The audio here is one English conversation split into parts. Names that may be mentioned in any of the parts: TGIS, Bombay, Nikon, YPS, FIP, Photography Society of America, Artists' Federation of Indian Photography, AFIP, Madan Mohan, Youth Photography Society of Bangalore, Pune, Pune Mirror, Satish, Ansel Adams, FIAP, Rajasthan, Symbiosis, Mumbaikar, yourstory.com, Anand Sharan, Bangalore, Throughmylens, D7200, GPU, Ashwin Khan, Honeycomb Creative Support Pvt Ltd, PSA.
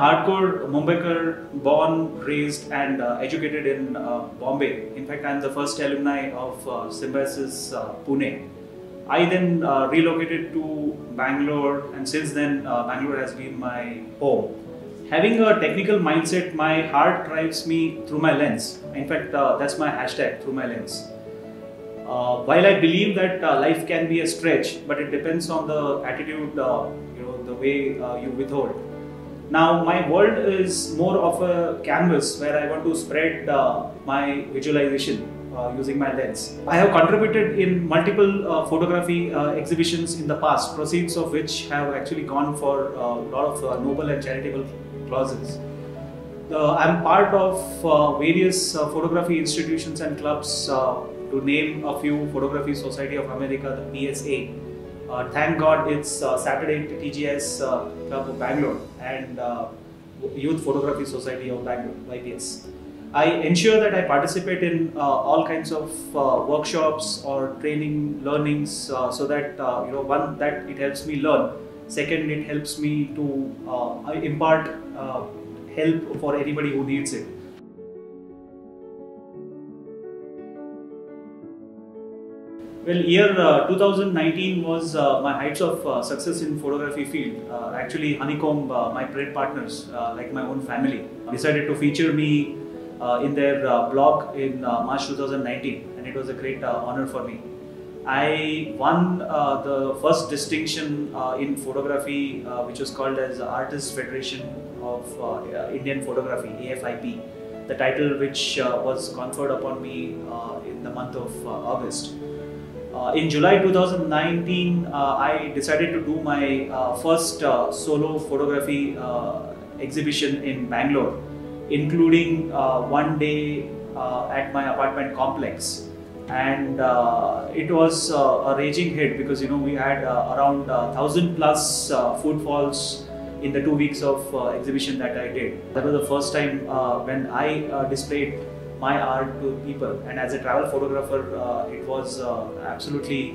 hardcore Mumbaikar, born, raised and educated in Bombay. In fact, I am the first alumni of Symbiosis Pune. I then relocated to Bangalore, and since then Bangalore has been my home. Having a technical mindset, my heart drives me through my lens. In fact, that's my hashtag, through my lens. While I believe that life can be a stretch, but it depends on the attitude, the way you withhold. Now, my world is more of a canvas where I want to spread my visualization. Using my lens. I have contributed in multiple photography exhibitions in the past, proceeds of which have actually gone for a lot of noble and charitable causes. I am part of various photography institutions and clubs, to name a few: Photography Society of America, the PSA. Thank God it's Saturday TGIS Club of Bangalore, and Youth Photography Society of Bangalore, YPS. I ensure that I participate in all kinds of workshops or training, learnings, so that one, that it helps me learn. Second, it helps me to impart help for anybody who needs it. Well, year 2019 was my heights of success in photography field. Actually, Honeycomb, my trade partners, like my own family, decided to feature me in their blog in March 2019, and it was a great honor for me. I won the first distinction in photography, which was called as Artists' Federation of Indian Photography, AFIP, the title which was conferred upon me in the month of August. In July 2019, I decided to do my first solo photography exhibition in Bangalore, including one day at my apartment complex, and it was a raging hit because we had around 1,000+ footfalls in the 2 weeks of exhibition that I did. That was the first time when I displayed my art to people, and as a travel photographer it was absolutely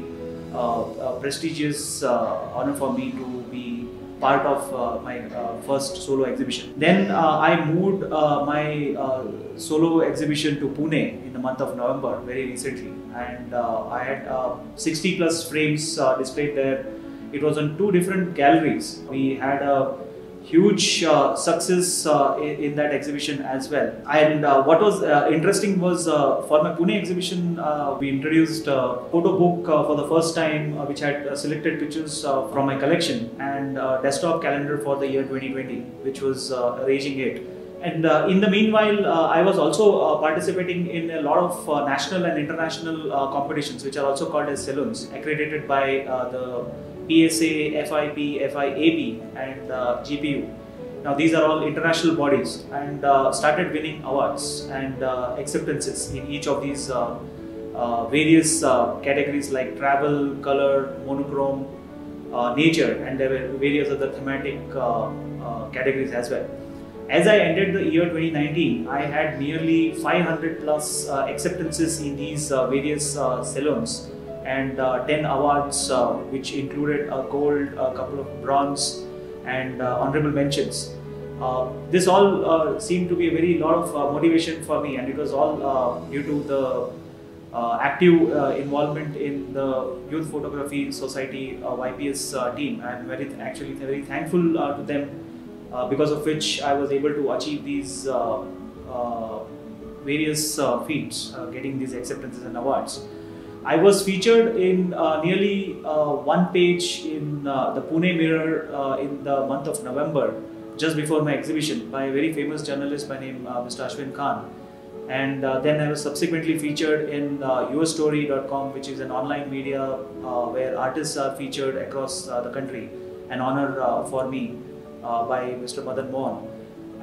a prestigious honor for me to be part of my first solo exhibition. Then I moved my solo exhibition to Pune in the month of November, very recently, and I had 60+ frames displayed there. It was on 2 different galleries. We had a huge success in that exhibition as well. And what was interesting was for my Pune exhibition, we introduced a photo book for the first time, which had selected pictures from my collection, and desktop calendar for the year 2020, which was a raging hit. And in the meanwhile, I was also participating in a lot of national and international competitions, which are also called as salons, accredited by the PSA, FIP, FIAP and GPU. Now these are all international bodies, and started winning awards and acceptances in each of these various categories like travel, color, monochrome, nature, and there were various other thematic categories as well. As I ended the year 2019, I had nearly 500+ acceptances in these various salons, and 10 awards, which included a gold, a couple of bronze and honorable mentions. This all seemed to be a very lot of motivation for me, and it was all due to the active involvement in the Youth Photography Society YPS team. I am actually very thankful to them, because of which I was able to achieve these various feats, getting these acceptances and awards. I was featured in nearly 1 page in the Pune Mirror in the month of November, just before my exhibition, by a very famous journalist by name Mr. Ashwin Khan. And then I was subsequently featured in yourstory.com, which is an online media where artists are featured across the country, an honor for me by Mr. Madan Mohan.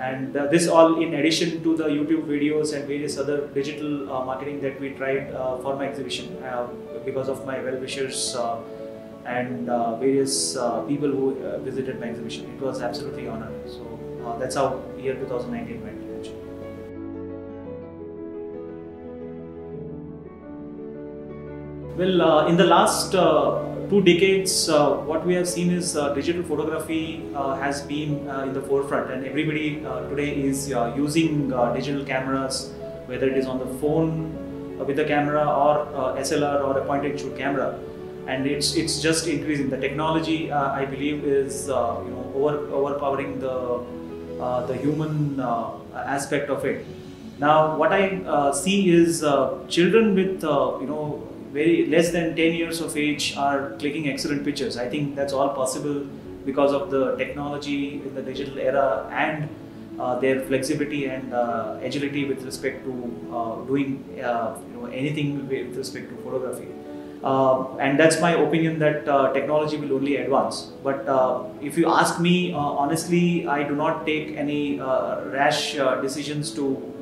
And this all in addition to the YouTube videos and various other digital marketing that we tried for my exhibition, because of my well-wishers and various people who visited my exhibition. It was absolutely an honor. So that's how year 2019 went. Well, in the last 2 decades, what we have seen is digital photography has been in the forefront, and everybody today is using digital cameras, whether it is on the phone with a camera or SLR or a point and shoot camera. And it's just increasing. The technology, I believe, is overpowering the human aspect of it. Now, what I see is children with very less than 10 years of age are clicking excellent pictures. I think that's all possible because of the technology in the digital era and their flexibility and agility with respect to doing anything with respect to photography. And that's my opinion that technology will only advance. But if you ask me, honestly, I do not take any rash decisions to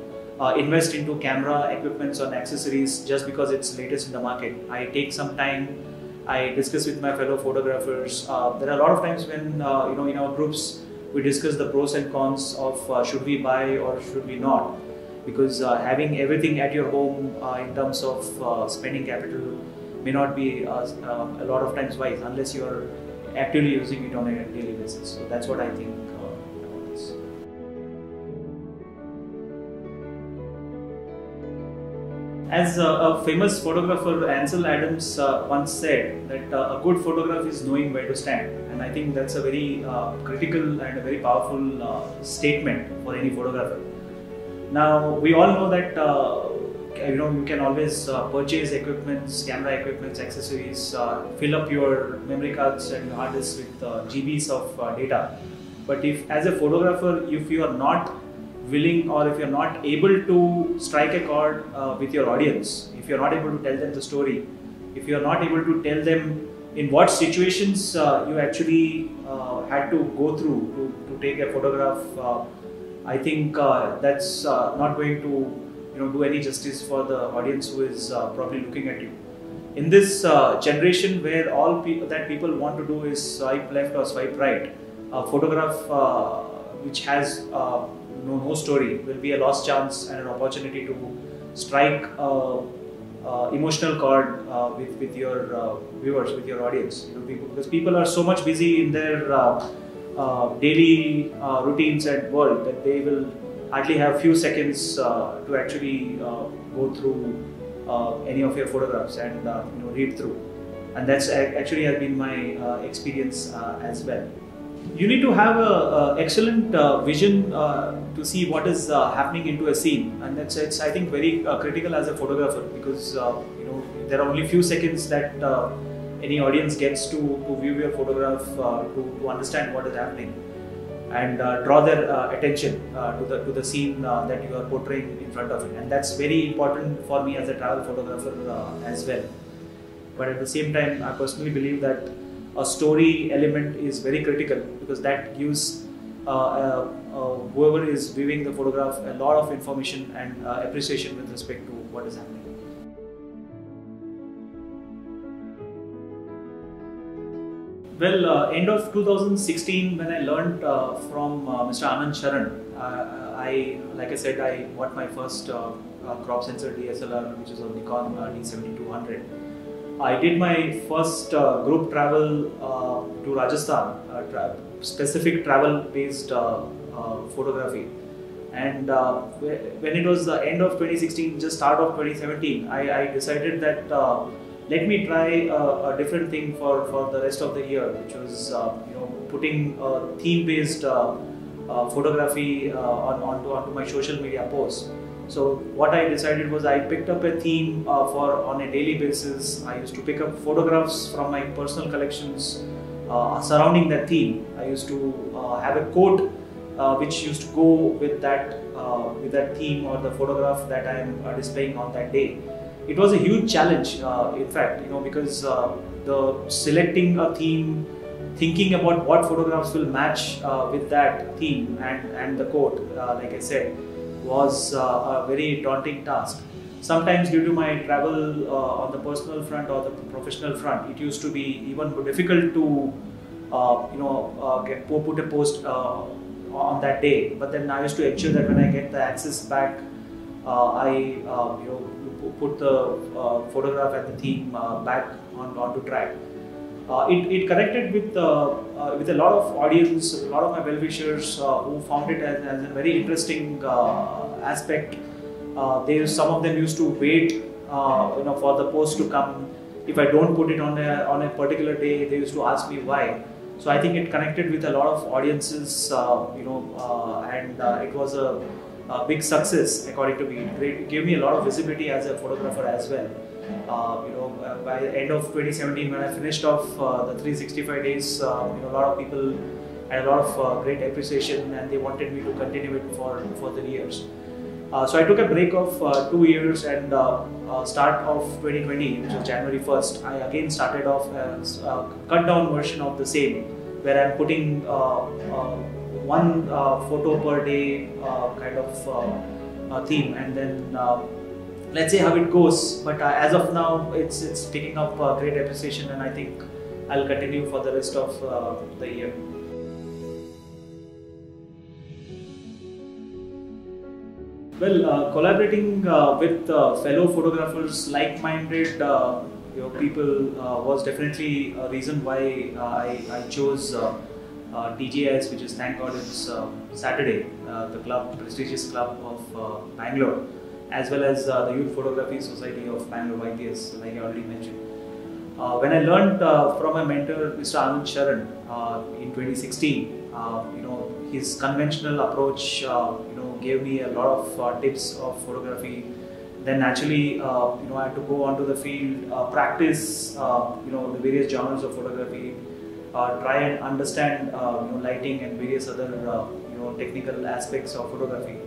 invest into camera equipments or accessories just because it's latest in the market. I take some time, I discuss with my fellow photographers. There are a lot of times when, in our groups, we discuss the pros and cons of should we buy or should we not. Because having everything at your home in terms of spending capital may not be a lot of times wise unless you are actively using it on a daily basis. So that's what I think about this. As a famous photographer, Ansel Adams once said that a good photograph is knowing where to stand, and I think that's a very critical and a very powerful statement for any photographer. Now, we all know that you can always purchase equipments, camera equipments, accessories, fill up your memory cards and hard disks with GBs of data. But if, as a photographer, if you are not willing or if you are not able to strike a chord with your audience, if you are not able to tell them the story, if you are not able to tell them in what situations you actually had to go through to take a photograph, I think that's not going to do any justice for the audience who is probably looking at you. In this generation where all that people want to do is swipe left or swipe right, a photograph which has no story will be a lost chance and an opportunity to strike emotional chord with your viewers, with your audience. Because people are so much busy in their daily routines and world that they will hardly have few seconds to actually go through any of your photographs and read through, and that's actually has been my experience as well. You need to have an excellent vision to see what is happening into a scene, and it's I think very critical as a photographer, because there are only few seconds that any audience gets to view your photograph to understand what is happening and draw their attention to the scene that you are portraying in front of it. And that's very important for me as a travel photographer as well. But at the same time, I personally believe that a story element is very critical, because that gives whoever is viewing the photograph a lot of information and appreciation with respect to what is happening. Well, end of 2016, when I learned from Mr. Anand Sharan, like I said, I bought my first crop sensor DSLR, which is a Nikon D7200. I did my first group travel to Rajasthan, specific travel-based photography. And when it was the end of 2016, just start of 2017, I decided that let me try a different thing for the rest of the year, which was putting theme-based photography onto my social media posts. So what I decided was I picked up a theme on a daily basis. I used to pick up photographs from my personal collections surrounding that theme. I used to have a quote which used to go with that theme or the photograph that I am displaying on that day. It was a huge challenge, in fact, because selecting a theme, thinking about what photographs will match with that theme and the quote, like I said, was a very daunting task. Sometimes due to my travel on the personal front or the professional front, it used to be even more difficult to, put a post on that day. But then I used to ensure that when I get the access back, I put the photograph and the theme back onto track. It connected with a lot of audience, a lot of my well-wishers who found it as a very interesting aspect. Some of them used to wait, for the post to come. If I don't put it on a particular day, they used to ask me why. So I think it connected with a lot of audiences, and it was a big success according to me. It gave me a lot of visibility as a photographer as well. By the end of 2017, when I finished off the 365 days, a lot of people had a lot of great appreciation, and they wanted me to continue it for the years. So I took a break of 2 years, and start of 2020, which was January 1st, I again started off as a cut down version of the same, where I'm putting one photo per day kind of theme, and then let's see how it goes. But as of now, it's picking up great appreciation, and I think I'll continue for the rest of the year. Well, collaborating with fellow photographers, like-minded people was definitely a reason why I chose TGIS, which is, thank God, it's Saturday, the club, prestigious club of Bangalore, as well as the Youth Photography Society of Bangalore, YPS, like I already mentioned. When I learned from my mentor, Mr. Anand Sharan, in 2016, his conventional approach, gave me a lot of tips of photography. Then naturally, I had to go onto the field, practice, the various genres of photography, try and understand, lighting and various other, technical aspects of photography.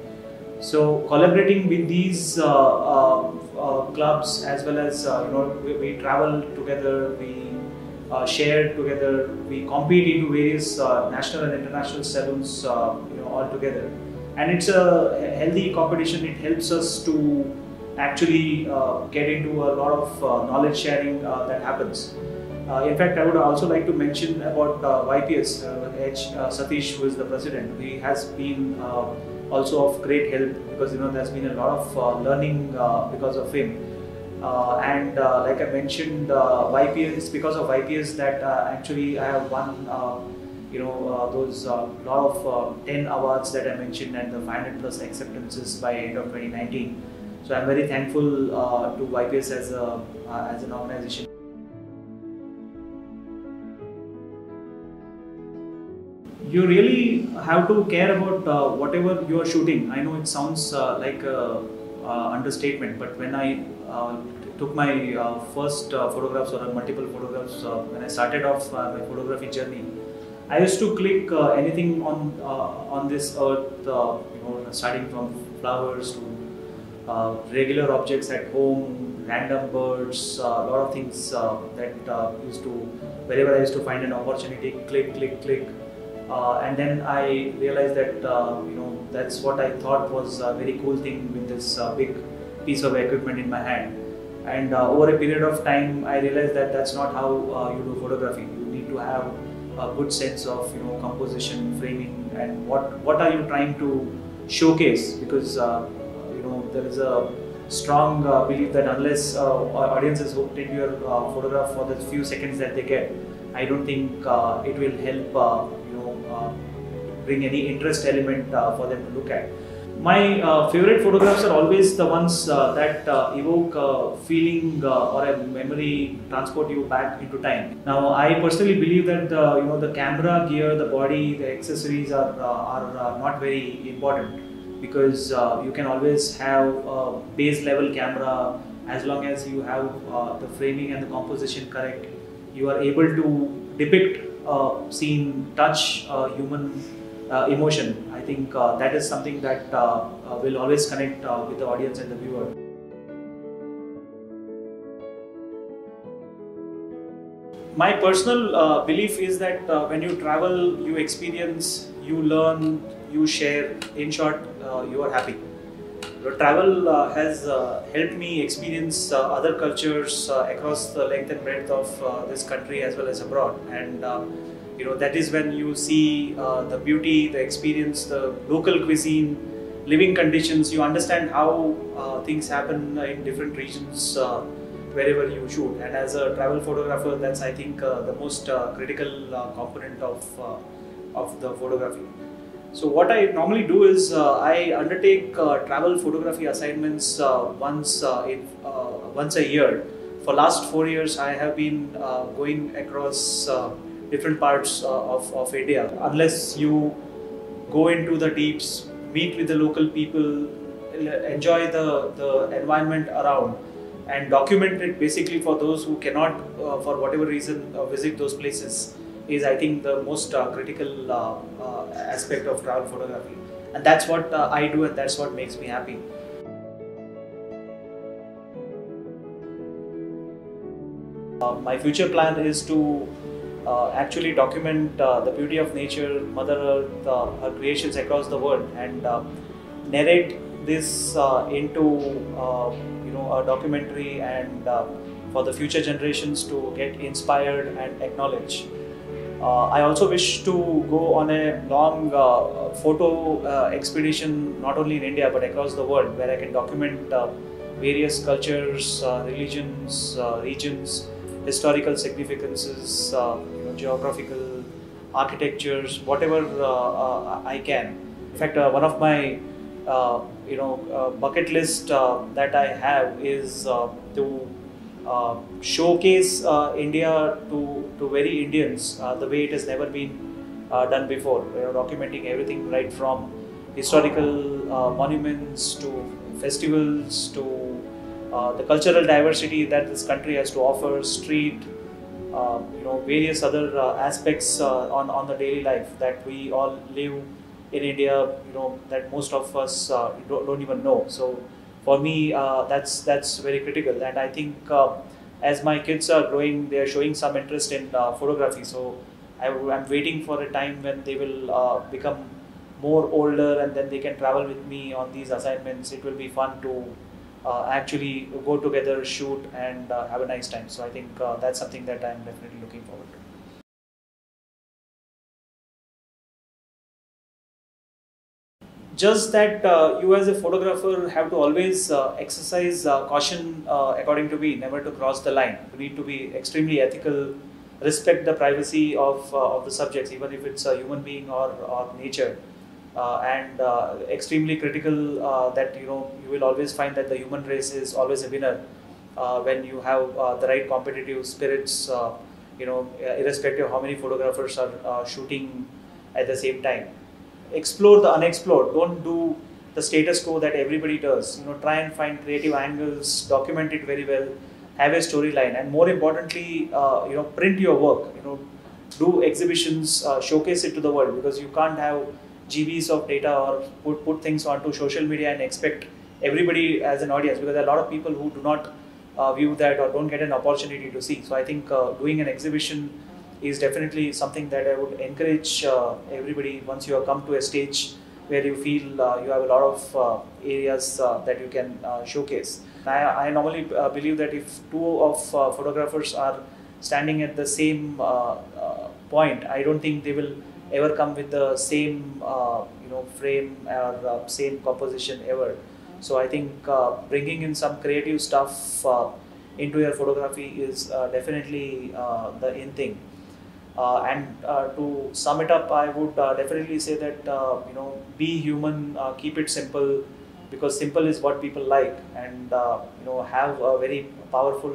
So collaborating with these clubs, as well as, we travel together, we share together, we compete into various national and international salons, all together. And it's a healthy competition. It helps us to actually get into a lot of knowledge sharing that happens. In fact, I would also like to mention about YPS, Satish, who is the president. He has been also of great help, because there's been a lot of learning because of him. And like I mentioned, YPS, it's because of YPS that actually I have won those lot of 10 awards that I mentioned, and the 500 plus acceptances by end of 2019. So I'm very thankful to YPS as an organization. You really have to care about whatever you are shooting. I know it sounds like an understatement, but when I took my first photographs, or multiple photographs, when I started off my photography journey, I used to click anything on this earth, starting from flowers to regular objects at home, random birds, a lot of things that used to, wherever I used to find an opportunity, click, click, click. And then I realized that, that's what I thought was a very cool thing with this big piece of equipment in my hand. And over a period of time, I realized that that's not how you do photography. You need to have a good sense of composition, framing, and what are you trying to showcase, because there is a strong belief that unless our audience is hooked in your photograph for the few seconds that they get, I don't think it will help bring any interest element for them to look at. My favorite photographs are always the ones that evoke feeling or a memory, transport you back into time. Now, I personally believe that the camera gear, the body, the accessories are not very important, because you can always have a base level camera as long as you have the framing and the composition correct. You are able to depict scene, touch human emotion. I think that is something that will always connect with the audience and the viewer. My personal belief is that when you travel, you experience, you learn, you share. In short, you are happy. The travel has helped me experience other cultures across the length and breadth of this country, as well as abroad. And that is when you see the beauty, the experience, the local cuisine, living conditions. You understand how things happen in different regions wherever you shoot. And as a travel photographer, that's, I think, the most critical component of the photography. So what I normally do is I undertake travel photography assignments once a year. For last 4 years, I have been going across different parts of India. Unless you go into the deeps, meet with the local people, enjoy the environment around, and document it basically for those who cannot, for whatever reason, visit those places, is I think the most critical aspect of travel photography. And that's what I do, and that's what makes me happy. My future plan is to actually document the beauty of nature, Mother Earth, her creations across the world, and narrate this into a documentary, and for the future generations to get inspired and acknowledge. I also wish to go on a long photo expedition, not only in India but across the world, where I can document various cultures, religions, regions, historical significances, geographical architectures, whatever I can. In fact, one of my bucket list that I have is to showcase India to very Indians the way it has never been done before. We are documenting everything, right from historical monuments to festivals to the cultural diversity that this country has to offer, street, various other aspects on the daily life that we all live in India, that most of us don't even know. So for me, that's very critical, and I think as my kids are growing, they are showing some interest in photography. So I'm waiting for a time when they will become more older, and then they can travel with me on these assignments. It will be fun to actually go together, shoot, and have a nice time. So I think that's something that I'm definitely looking forward to. Just that you as a photographer have to always exercise caution, according to me, never to cross the line. You need to be extremely ethical, respect the privacy of the subjects, even if it's a human being or nature, and extremely critical that you will always find that the human race is always a winner when you have the right competitive spirits, irrespective of how many photographers are shooting at the same time. Explore the unexplored. Don't do the status quo that everybody does. Try and find creative angles, document it very well, have a storyline, and more importantly, print your work. Do exhibitions, showcase it to the world, because you can't have GBs of data or put things onto social media and expect everybody as an audience, because there are a lot of people who do not view that or don't get an opportunity to see. So I think doing an exhibition is definitely something that I would encourage everybody. Once you have come to a stage where you feel you have a lot of areas that you can showcase. I normally believe that if two of photographers are standing at the same point, I don't think they will ever come with the same frame or same composition ever. So I think bringing in some creative stuff into your photography is definitely the in thing. And to sum it up, I would definitely say that be human, keep it simple, because simple is what people like, and have a very powerful,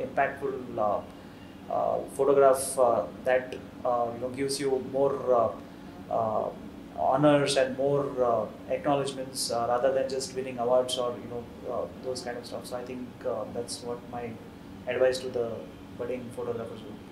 impactful photograph that gives you more honors and more acknowledgements rather than just winning awards or those kind of stuff. So I think that's what my advice to the budding photographers would be.